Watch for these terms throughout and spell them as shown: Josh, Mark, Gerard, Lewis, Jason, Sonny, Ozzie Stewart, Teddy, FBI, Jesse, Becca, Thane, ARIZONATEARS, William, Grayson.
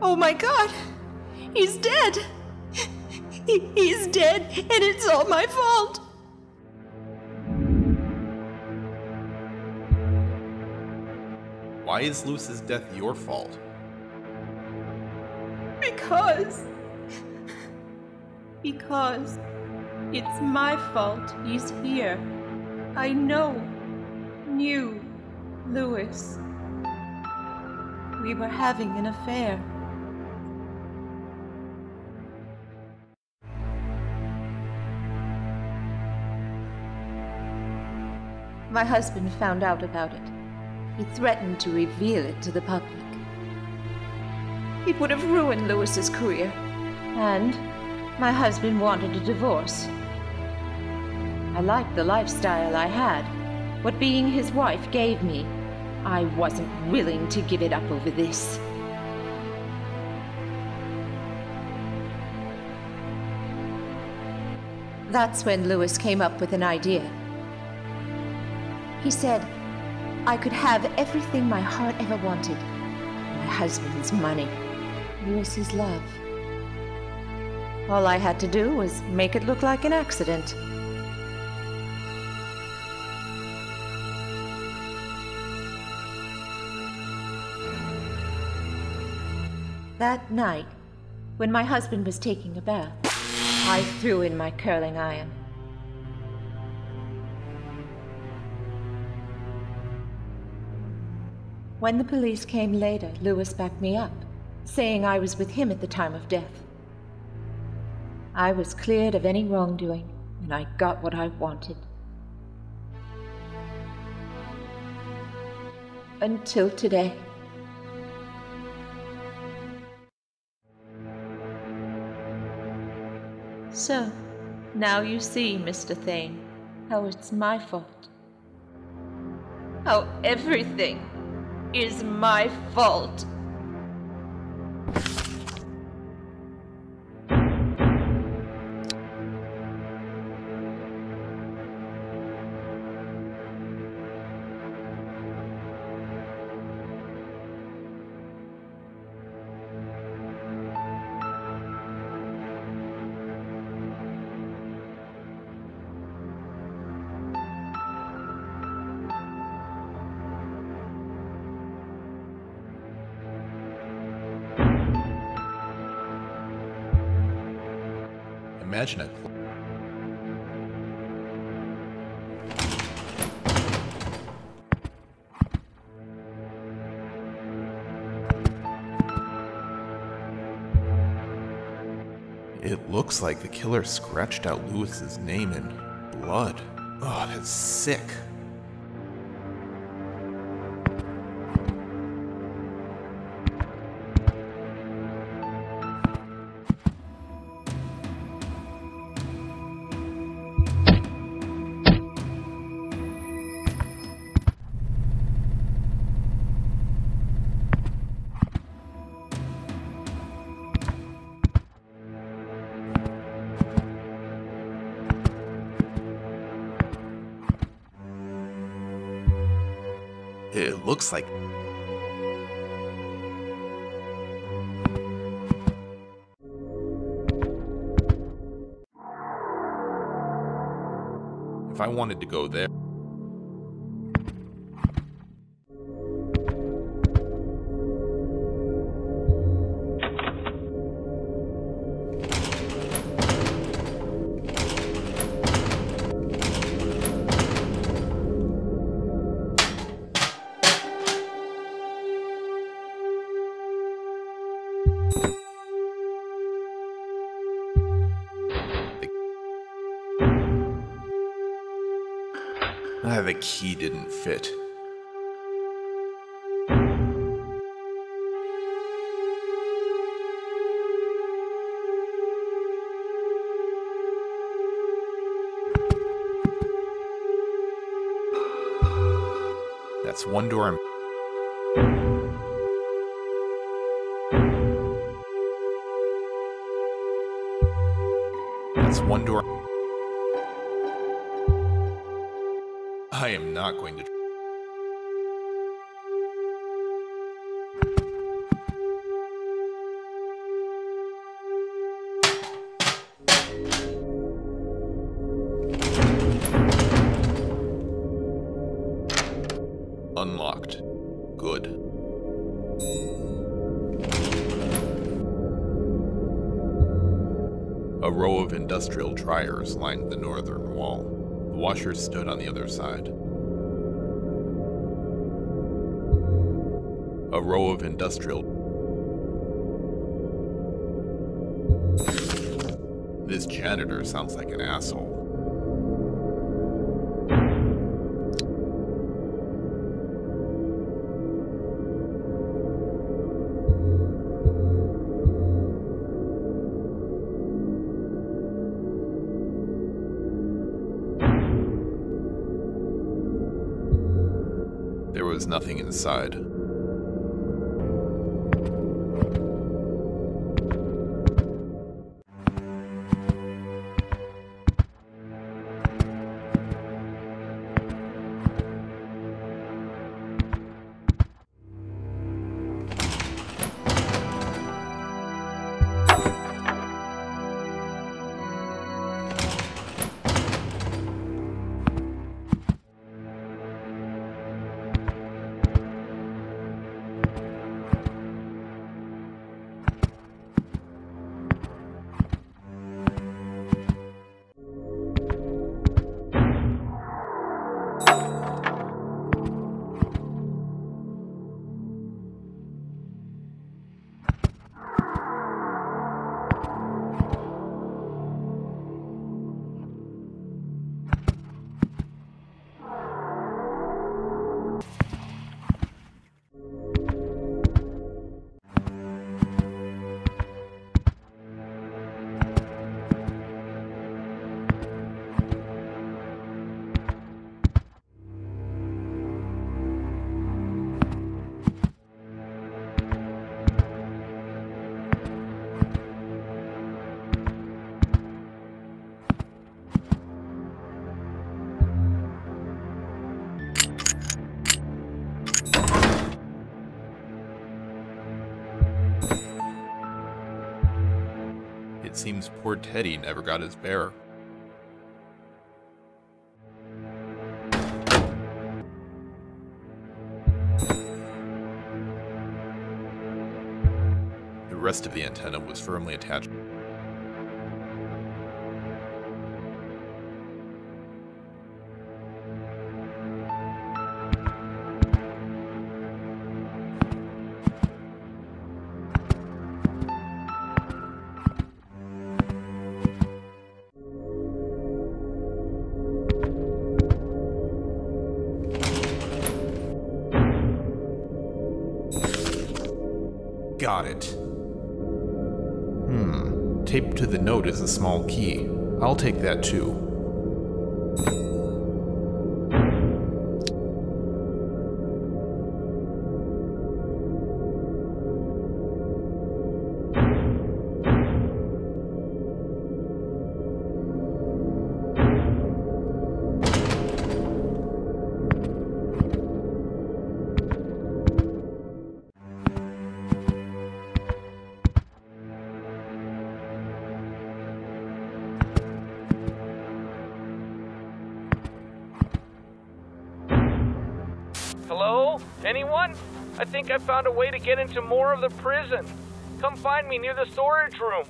Oh my God, he's dead. He's dead, and it's all my fault. Why is Lewis's death your fault? Because it's my fault he's here. I knew Lewis. We were having an affair. My husband found out about it. He threatened to reveal it to the public. It would have ruined Lewis's career. And my husband wanted a divorce. I liked the lifestyle I had, what being his wife gave me. I wasn't willing to give it up over this. That's when Lewis came up with an idea. He said, I could have everything my heart ever wanted. My husband's money, Lewis's love. All I had to do was make it look like an accident. That night, when my husband was taking a bath, I threw in my curling iron. When the police came later, Lewis backed me up, saying I was with him at the time of death. I was cleared of any wrongdoing, and I got what I wanted. Until today. So, now you see, Mr. Thane, how it's my fault. How everything is my fault. Imagine it. It looks like the killer scratched out Lewis's name in blood. Oh, that's sick. It looks like... If I wanted to go there... The key didn't fit. That's one door. That's one door. I am not going to... A row of industrial dryers lined the northern wall. The washers stood on the other side. A row of industrial... This janitor sounds like an asshole. There was nothing inside. Seems poor Teddy never got his bear. The rest of the antenna was firmly attached. Got it. Taped to the note is a small key. I'll take that too. Hello? Anyone? I think I found a way to get into more of the prison. Come find me near the storage room.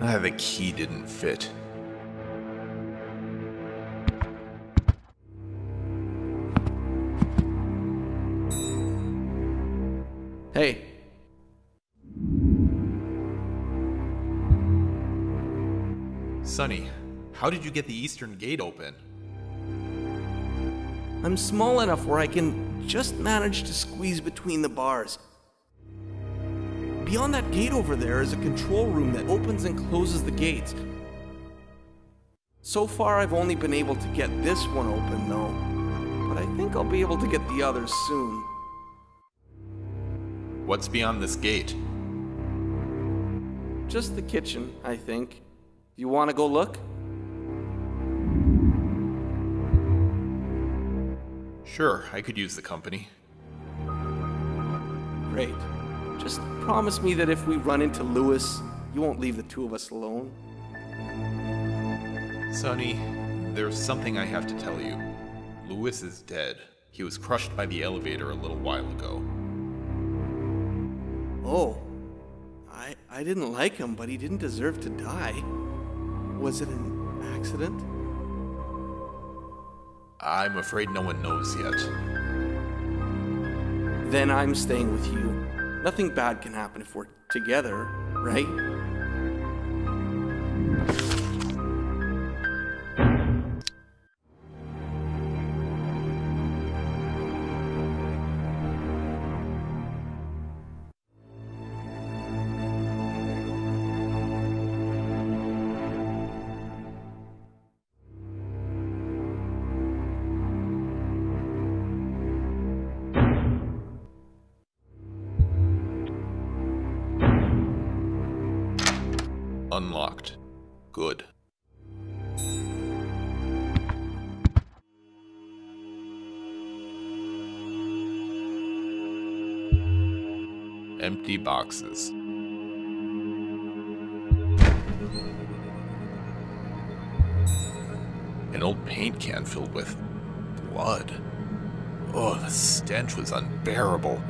The key didn't fit. Hey. Sonny, how did you get the eastern gate open? I'm small enough where I can just manage to squeeze between the bars. Beyond that gate over there is a control room that opens and closes the gates. So far I've only been able to get this one open though, but I think I'll be able to get the others soon. What's beyond this gate? Just the kitchen, I think. You want to go look? Sure, I could use the company. Great. Just promise me that if we run into Lewis, you won't leave the two of us alone. Sonny, there's something I have to tell you. Lewis is dead. He was crushed by the elevator a little while ago. Oh, I didn't like him, but he didn't deserve to die. Was it an accident? I'm afraid no one knows yet. Then I'm staying with you. Nothing bad can happen if we're together, right? Unlocked. Good. Empty boxes. An old paint can filled with blood. Oh, the stench was unbearable.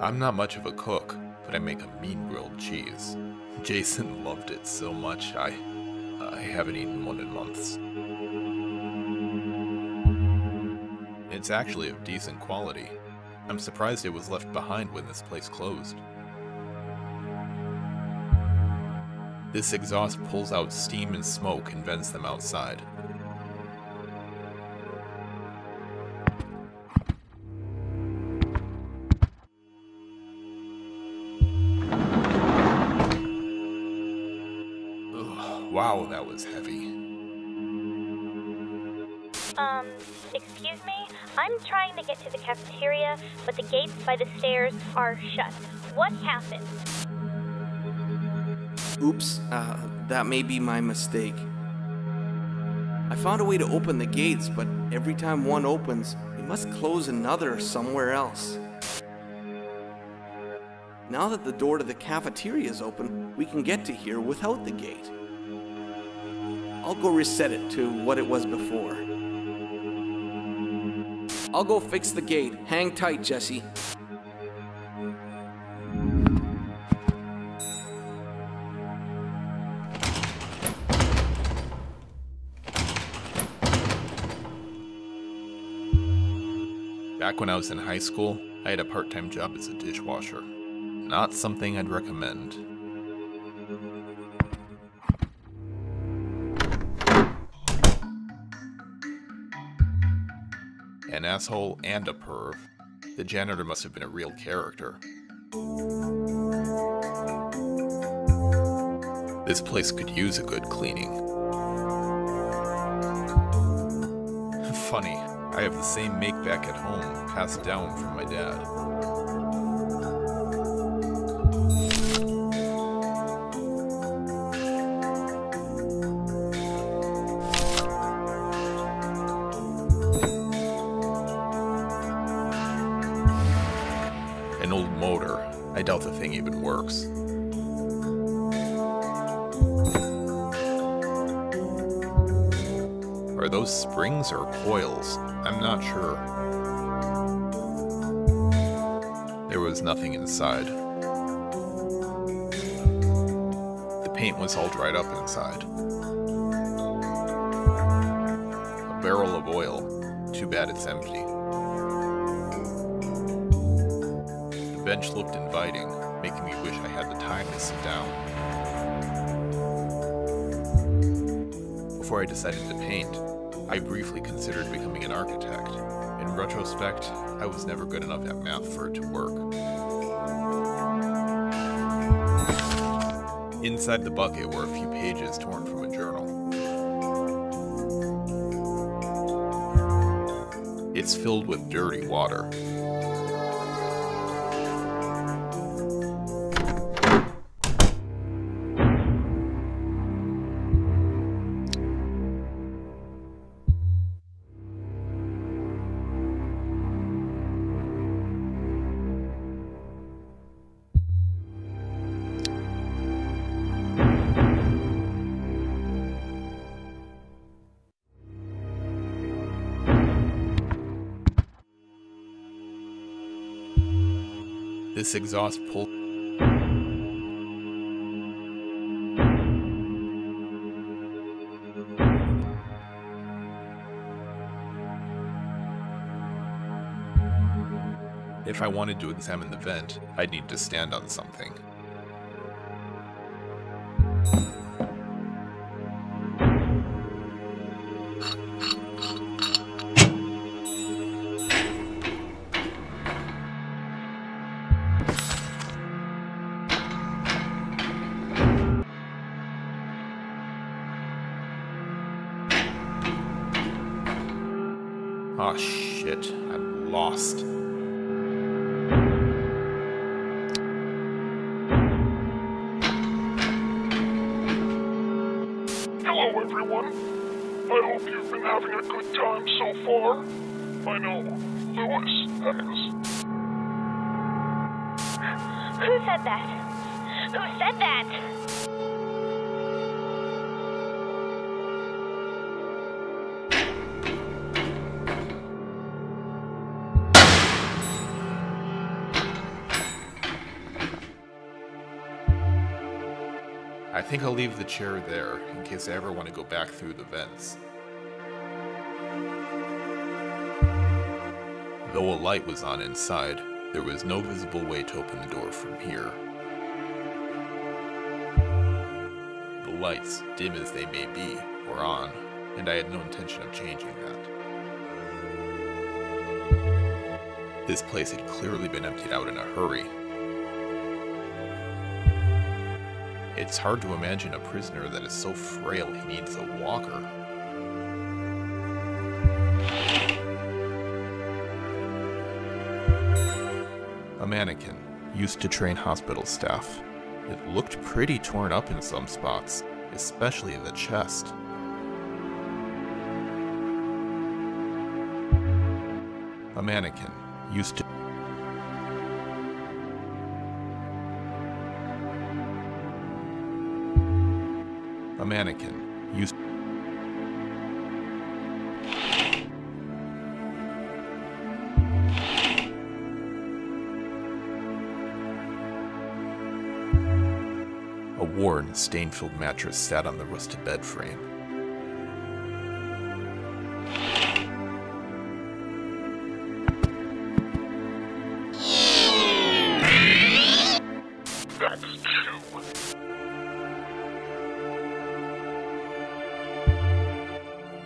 I'm not much of a cook, but I make a mean grilled cheese. Jason loved it so much, I haven't eaten one in months. It's actually of decent quality. I'm surprised it was left behind when this place closed. This exhaust pulls out steam and smoke and vents them outside. Wow, that was heavy. Excuse me? I'm trying to get to the cafeteria, but the gates by the stairs are shut. What happened? Oops, that may be my mistake. I found a way to open the gates, but every time one opens, we must close another somewhere else. Now that the door to the cafeteria is open, we can get to here without the gate. I'll go reset it to what it was before. I'll go fix the gate. Hang tight, Jesse. Back when I was in high school, I had a part-time job as a dishwasher. Not something I'd recommend. An asshole and a perv. The janitor must have been a real character. This place could use a good cleaning. Funny, I have the same make-back at home, passed down from my dad. Works. Are those springs or coils? I'm not sure. There was nothing inside. The paint was all dried up inside. A barrel of oil. Too bad it's empty. The bench looked inviting, making me wish I had the time to sit down. Before I decided to paint, I briefly considered becoming an architect. In retrospect, I was never good enough at math for it to work. Inside the bucket were a few pages torn from a journal. It's filled with dirty water. this exhaust pull. If I wanted to examine the vent, I'd need to stand on something. Oh shit, I'm lost. Hello everyone. I hope you've been having a good time so far. I know, Lewis has. Who said that? Who said that? I think I'll leave the chair there, in case I ever want to go back through the vents. Though a light was on inside, there was no visible way to open the door from here. The lights, dim as they may be, were on, and I had no intention of changing that. This place had clearly been emptied out in a hurry. It's hard to imagine a prisoner that is so frail he needs a walker. A mannequin, used to train hospital staff. It looked pretty torn up in some spots, especially in the chest. A mannequin, used to A mannequin used A worn, stain-filled mattress sat on the rusted bed frame.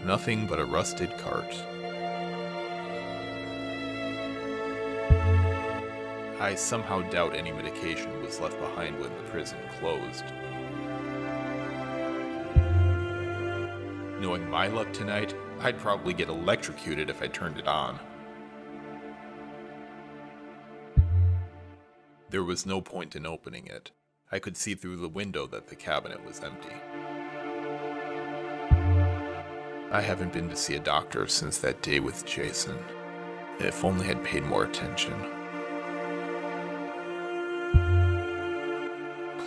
Nothing but a rusted cart. I somehow doubt any medication was left behind when the prison closed. Knowing my luck tonight, I'd probably get electrocuted if I turned it on. There was no point in opening it. I could see through the window that the cabinet was empty. I haven't been to see a doctor since that day with Jason. If only I'd paid more attention.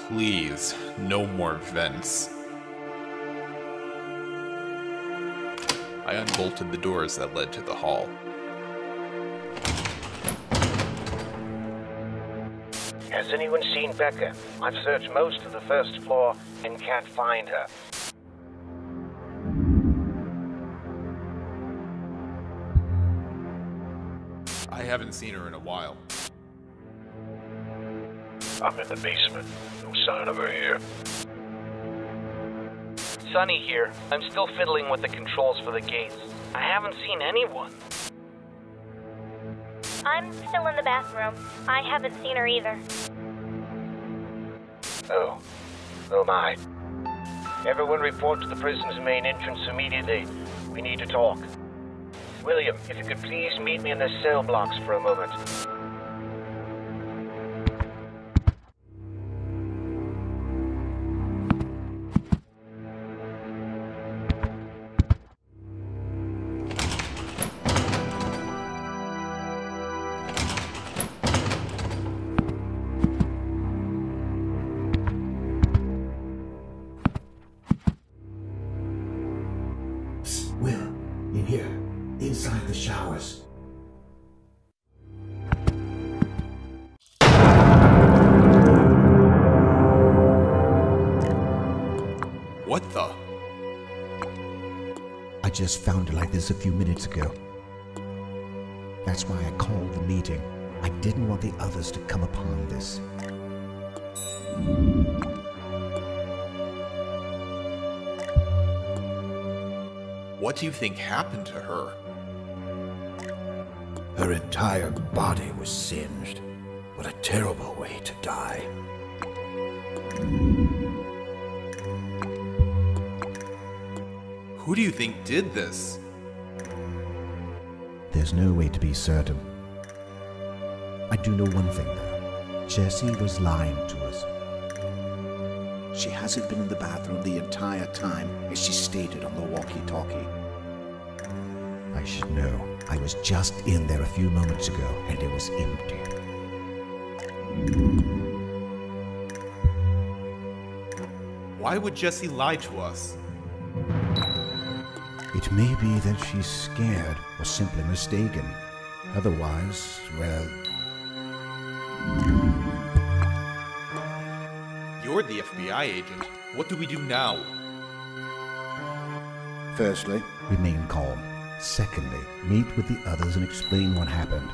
Please, no more vents. I unbolted the doors that led to the hall. Has anyone seen Becca? I've searched most of the first floor and can't find her. I haven't seen her in a while. I'm in the basement. No sign of her here. Sonny here. I'm still fiddling with the controls for the gates. I haven't seen anyone. I'm still in the bathroom. I haven't seen her either. Oh. Oh my. Everyone report to the prison's main entrance immediately. We need to talk. William, if you could please meet me in the cell blocks for a moment. Will, in here. Inside the showers. just found it like this a few minutes ago. That's why I called the meeting. I didn't want the others to come upon this. What do you think happened to her? Her entire body was singed. What a terrible way to die. Who do you think did this? There's no way to be certain. I do know one thing though. Jesse was lying to us. She hasn't been in the bathroom the entire time, as she stated on the walkie-talkie. I should know. I was just in there a few moments ago, and it was empty. Why would Jesse lie to us? It may be that she's scared or simply mistaken. Otherwise, well... You're the FBI agent. What do we do now? Firstly, remain calm. Secondly, meet with the others and explain what happened.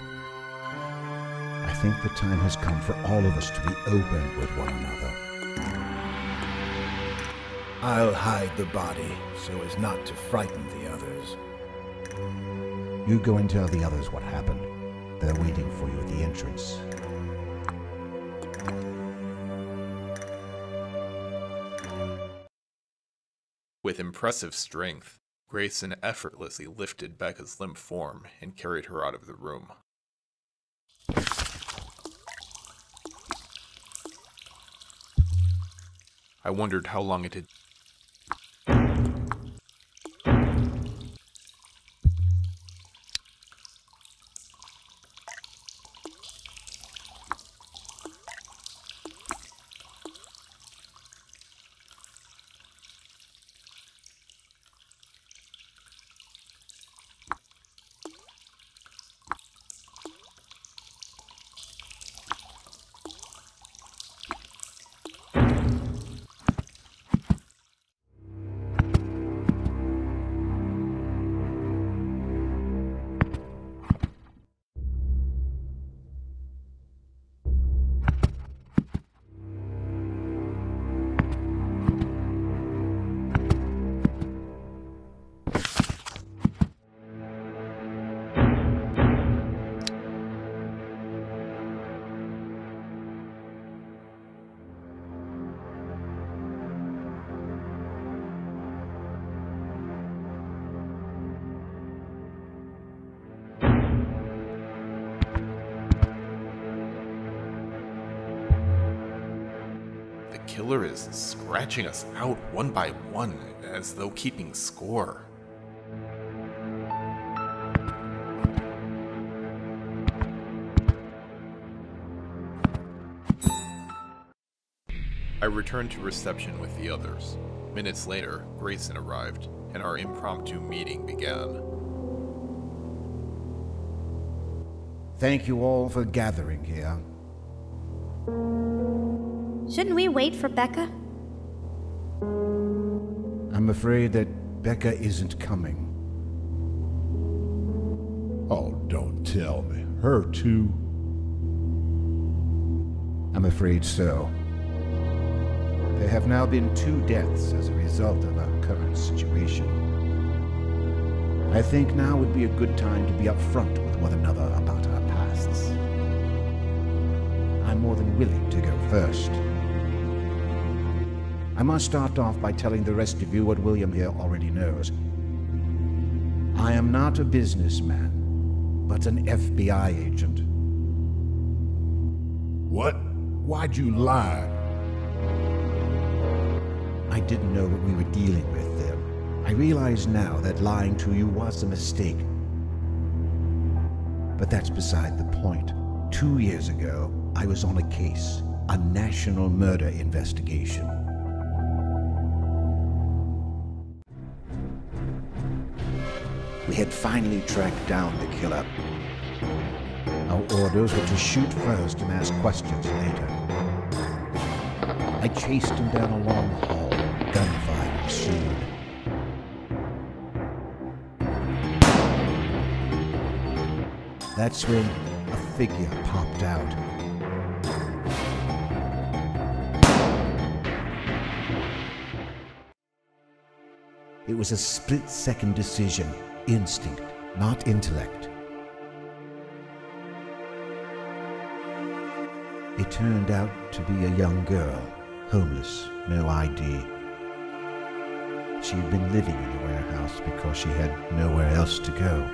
I think the time has come for all of us to be open with one another. I'll hide the body, so as not to frighten the others. You go and tell the others what happened. They're waiting for you at the entrance. With impressive strength, Grayson effortlessly lifted Becca's limp form and carried her out of the room. I wondered how long it had... Killer is scratching us out one by one, as though keeping score. I returned to reception with the others. Minutes later, Grayson arrived, and our impromptu meeting began. Thank you all for gathering here. Shouldn't we wait for Becca? I'm afraid that Becca isn't coming. Oh, don't tell me. Her too? I'm afraid so. There have now been 2 deaths as a result of our current situation. I think now would be a good time to be upfront with one another about our pasts. I'm more than willing to go first. I must start off by telling the rest of you what William here already knows. I am not a businessman, but an FBI agent. What? Why'd you lie? I didn't know what we were dealing with then. I realize now that lying to you was a mistake. But that's beside the point. 2 years ago, I was on a case, a national murder investigation. We had finally tracked down the killer. Our orders were to shoot first and ask questions later. I chased him down a long hall. Gunfire ensued. That's when a figure popped out. It was a split-second decision. Instinct, not intellect. It turned out to be a young girl, homeless, no ID. She had been living in the warehouse because she had nowhere else to go.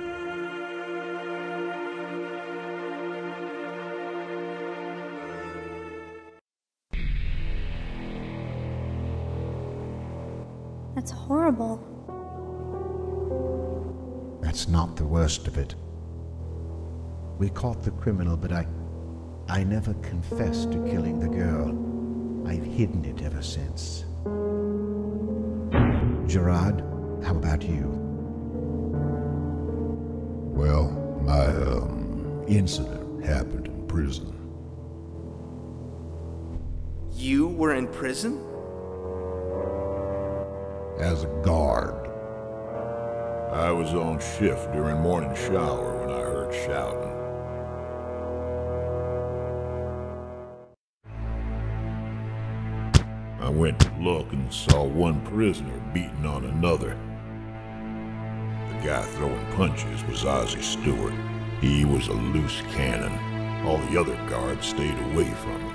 That's horrible. That's not the worst of it. We caught the criminal, but I never confessed to killing the girl. I've hidden it ever since. Gerard, how about you? Well, my incident happened in prison. You were in prison? As a guard. I was on shift during morning shower when I heard shouting. I went to look and saw one prisoner beating on another. The guy throwing punches was Ozzie Stewart. He was a loose cannon. All the other guards stayed away from him.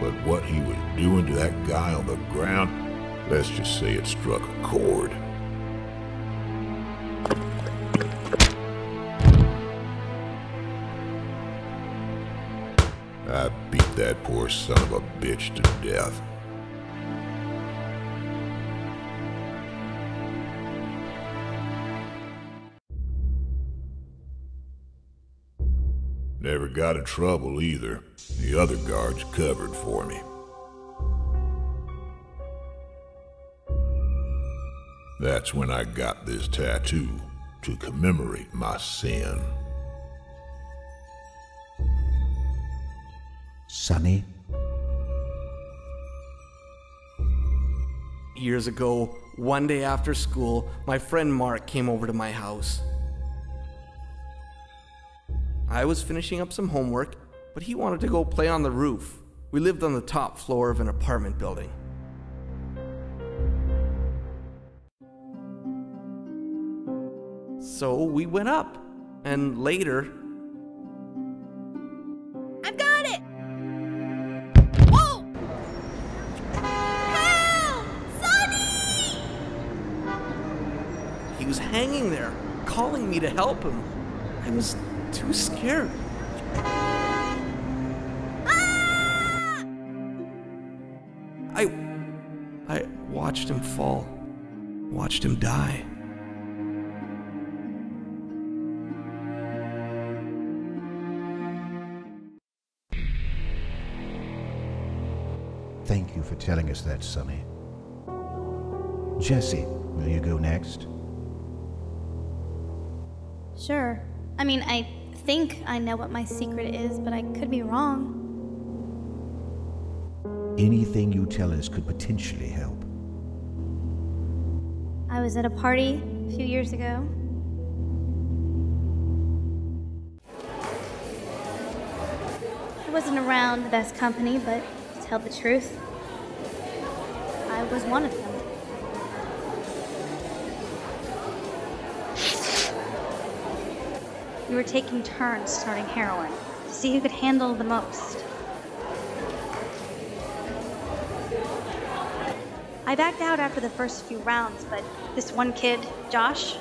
But what he was doing to that guy on the ground, let's just say it struck a chord. I beat that poor son of a bitch to death. Never got in trouble either. The other guards covered for me. That's when I got this tattoo, to commemorate my sin. Sonny? Years ago, one day after school, my friend Mark came over to my house. I was finishing up some homework, but he wanted to go play on the roof. We lived on the top floor of an apartment building. So we went up, and later... I've got it! Whoa! Help! Sonny! He was hanging there, calling me to help him. I was too scared. Ah! I watched him fall, watched him die. Thank you for telling us that, Sonny. Jesse, will you go next? Sure. I mean, I think I know what my secret is, but I could be wrong. Anything you tell us could potentially help. I was at a party a few years ago. I wasn't around the best company, but tell the truth, I was one of them. We were taking turns starting heroin to see who could handle the most. I backed out after the first few rounds, but this one kid, Josh,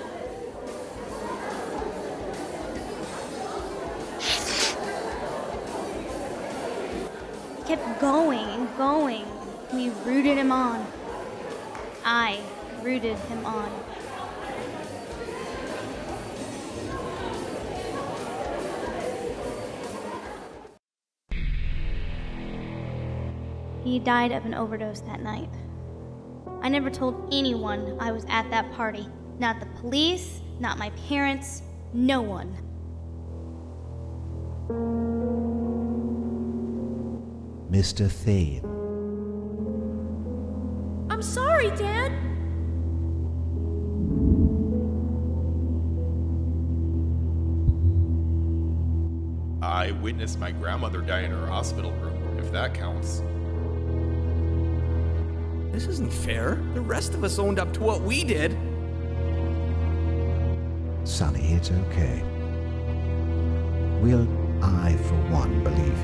kept going and going. We rooted him on. I rooted him on. He died of an overdose that night. I never told anyone I was at that party. Not the police, not my parents, no one. Mr. Thane. I'm sorry, Dad. I witnessed my grandmother die in her hospital room, if that counts. This isn't fair. The rest of us owned up to what we did. Sonny, it's okay. Will I, for one, believe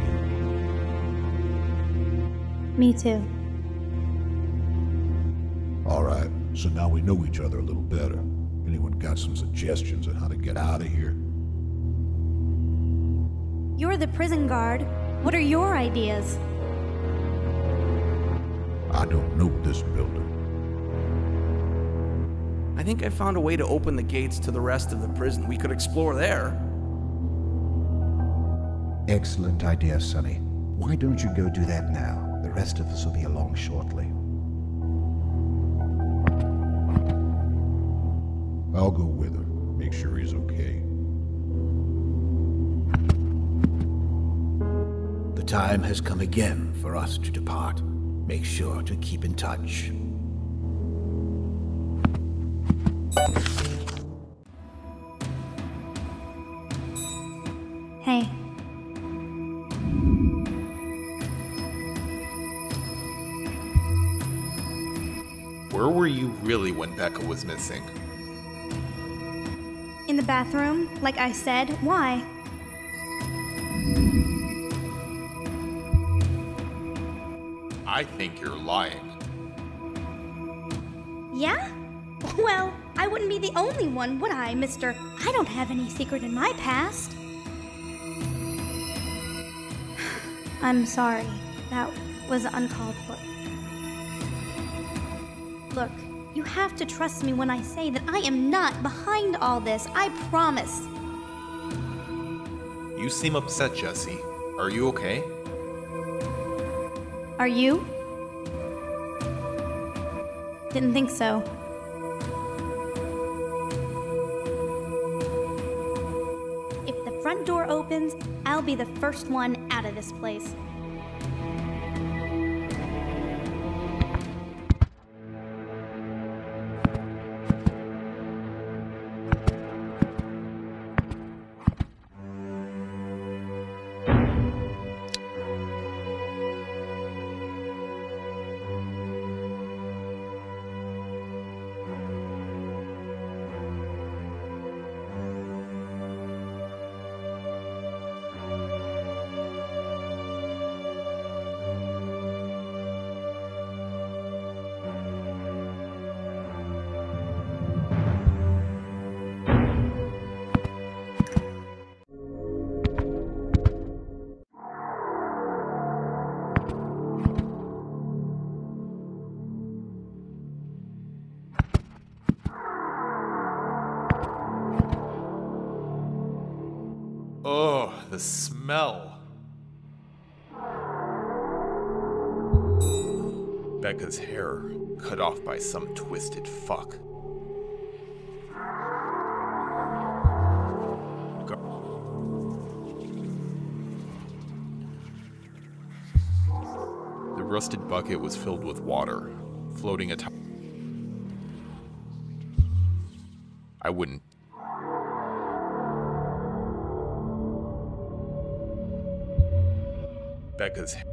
you? Me too. All right, so now we know each other a little better. Anyone got some suggestions on how to get out of here? You're the prison guard. What are your ideas? I don't know this building. I think I found a way to open the gates to the rest of the prison. We could explore there. Excellent idea, Sonny. Why don't you go do that now? The rest of us will be along shortly. I'll go with her. Make sure he's okay. The time has come again for us to depart. Make sure to keep in touch. Hey. Where were you really when Becca was missing? In the bathroom, like I said. Why? I think you're lying. Yeah? Well, I wouldn't be the only one, would I, mister? I don't have any secret in my past. I'm sorry. That was uncalled for. Look, you have to trust me when I say that I am not behind all this. I promise. You seem upset, Jesse. Are you okay? Are you? Didn't think so. If the front door opens, I'll be the first one out of this place. The smell. Becca's hair cut off by some twisted fuck. The rusted bucket was filled with water, floating atop. I wouldn't. Becca's hair.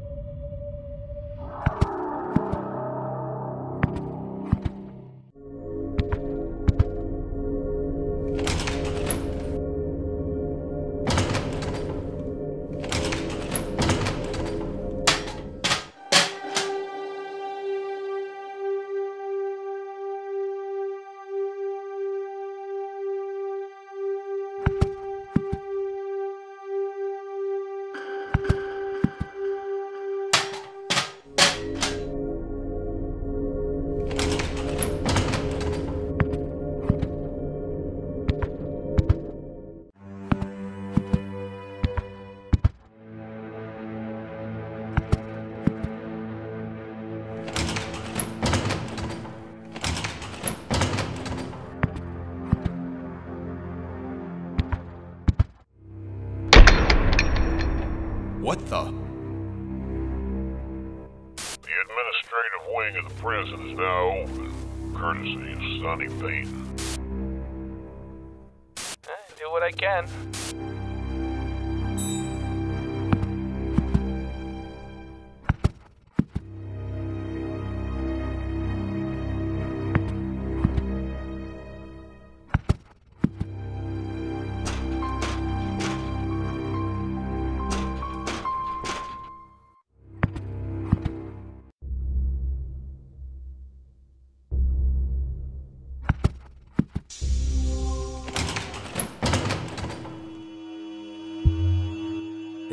What the? The administrative wing of the prison is now open, courtesy of Sonny Payton. I do what I can.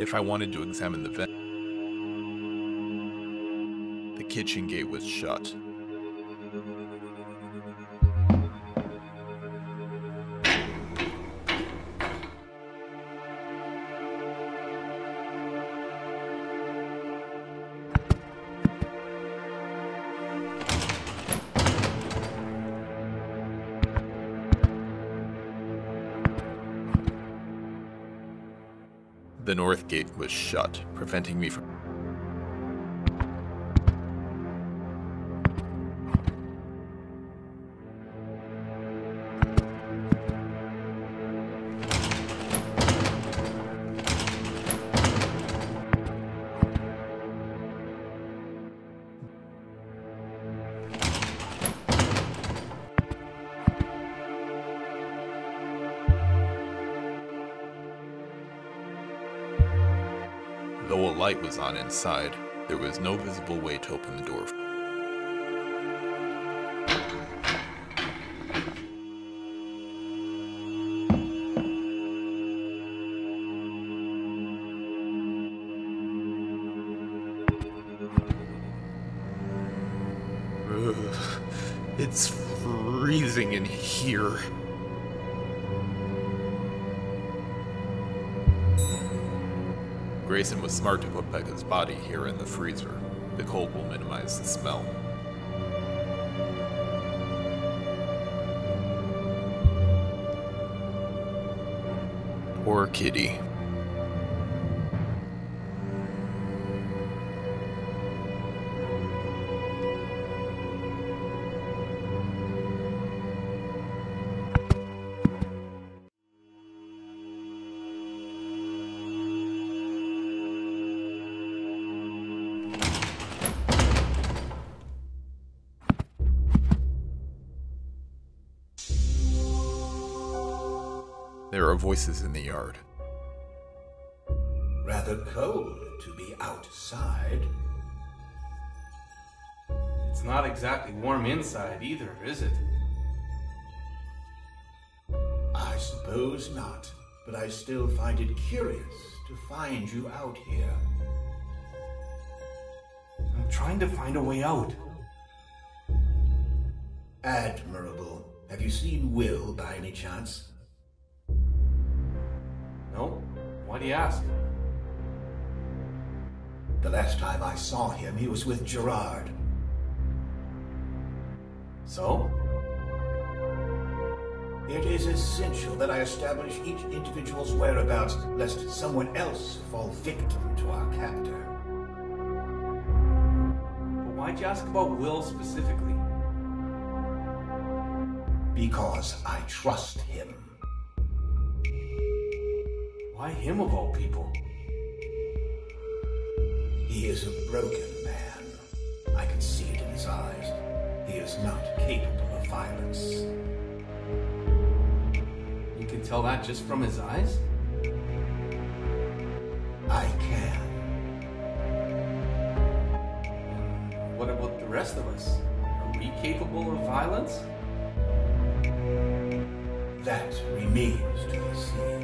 if I wanted to examine the vent. The kitchen gate was shut. The north gate was shut, preventing me from... Though a light was on inside, there was no visible way to open the door. Ugh, it's freezing in here. Grayson was smart to put Becca's body here in the freezer. The cold will minimize the smell. Poor kitty. There are voices in the yard. Rather cold to be outside. It's not exactly warm inside either, is it? I suppose not, but I still find it curious to find you out here. I'm trying to find a way out. Admirable. Have you seen Will by any chance? No? Why do you ask? The last time I saw him, he was with Gerard. So? It is essential that I establish each individual's whereabouts, lest someone else fall victim to our captor. But why'd you ask about Will specifically? Because I trust him. Why him of all people? He is a broken man. I can see it in his eyes. He is not capable of violence. You can tell that just from his eyes? I can. What about the rest of us? Are we capable of violence? That remains to be seen.